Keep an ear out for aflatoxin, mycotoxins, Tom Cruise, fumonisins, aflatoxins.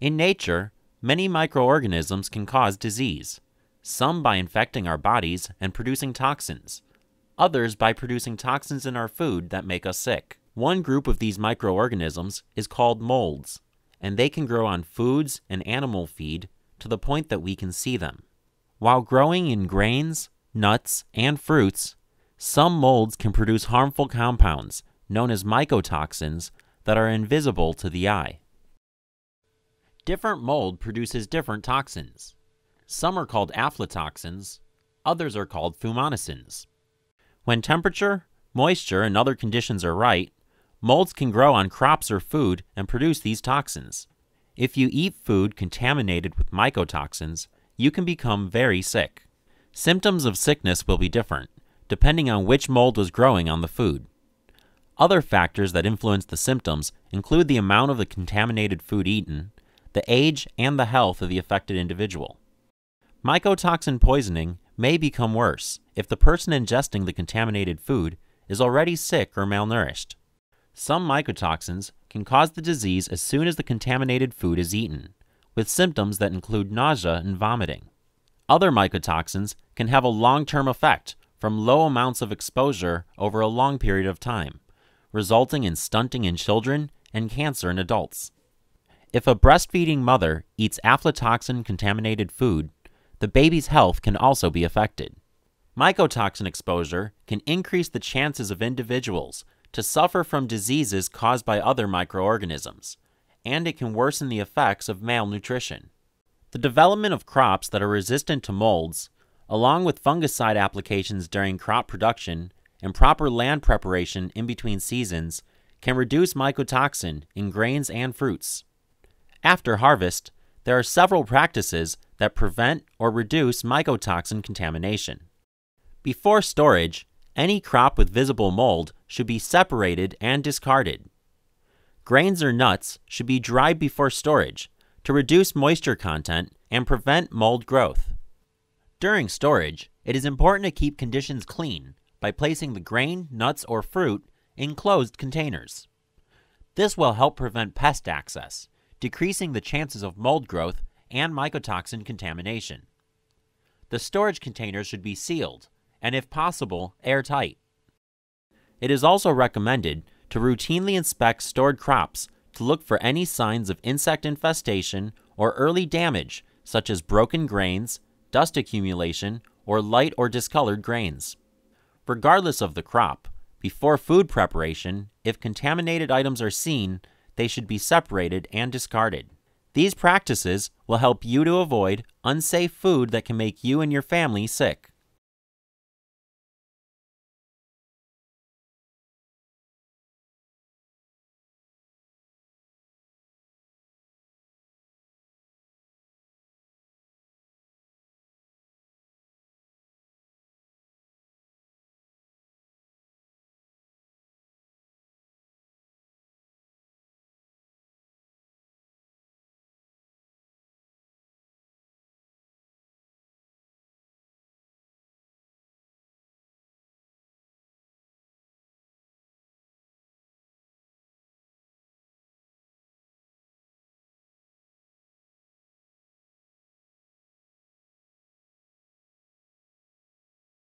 In nature, many microorganisms can cause disease, some by infecting our bodies and producing toxins, others by producing toxins in our food that make us sick. One group of these microorganisms is called molds, and they can grow on foods and animal feed to the point that we can see them. While growing in grains, nuts, and fruits, some molds can produce harmful compounds known as mycotoxins that are invisible to the eye. Different mold produces different toxins. Some are called aflatoxins, others are called fumonisins. When temperature, moisture, and other conditions are right, molds can grow on crops or food and produce these toxins. If you eat food contaminated with mycotoxins, you can become very sick. Symptoms of sickness will be different, depending on which mold was growing on the food. Other factors that influence the symptoms include the amount of the contaminated food eaten, the age, and the health of the affected individual. Mycotoxin poisoning may become worse if the person ingesting the contaminated food is already sick or malnourished. Some mycotoxins can cause the disease as soon as the contaminated food is eaten, with symptoms that include nausea and vomiting. Other mycotoxins can have a long-term effect from low amounts of exposure over a long period of time, resulting in stunting in children and cancer in adults. If a breastfeeding mother eats aflatoxin-contaminated food, the baby's health can also be affected. Mycotoxin exposure can increase the chances of individuals to suffer from diseases caused by other microorganisms, and it can worsen the effects of malnutrition. The development of crops that are resistant to molds, along with fungicide applications during crop production and proper land preparation in between seasons, can reduce mycotoxin in grains and fruits. After harvest, there are several practices that prevent or reduce mycotoxin contamination. Before storage, any crop with visible mold should be separated and discarded. Grains or nuts should be dried before storage to reduce moisture content and prevent mold growth. During storage, it is important to keep conditions clean by placing the grain, nuts, or fruit in closed containers. This will help prevent pest access, decreasing the chances of mold growth and mycotoxin contamination. The storage containers should be sealed and, if possible, airtight. It is also recommended to routinely inspect stored crops to look for any signs of insect infestation or early damage, such as broken grains, dust accumulation, or light or discolored grains. Regardless of the crop, before food preparation, if contaminated items are seen, they should be separated and discarded. These practices will help you to avoid unsafe food that can make you and your family sick.